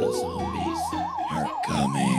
Zombies are coming.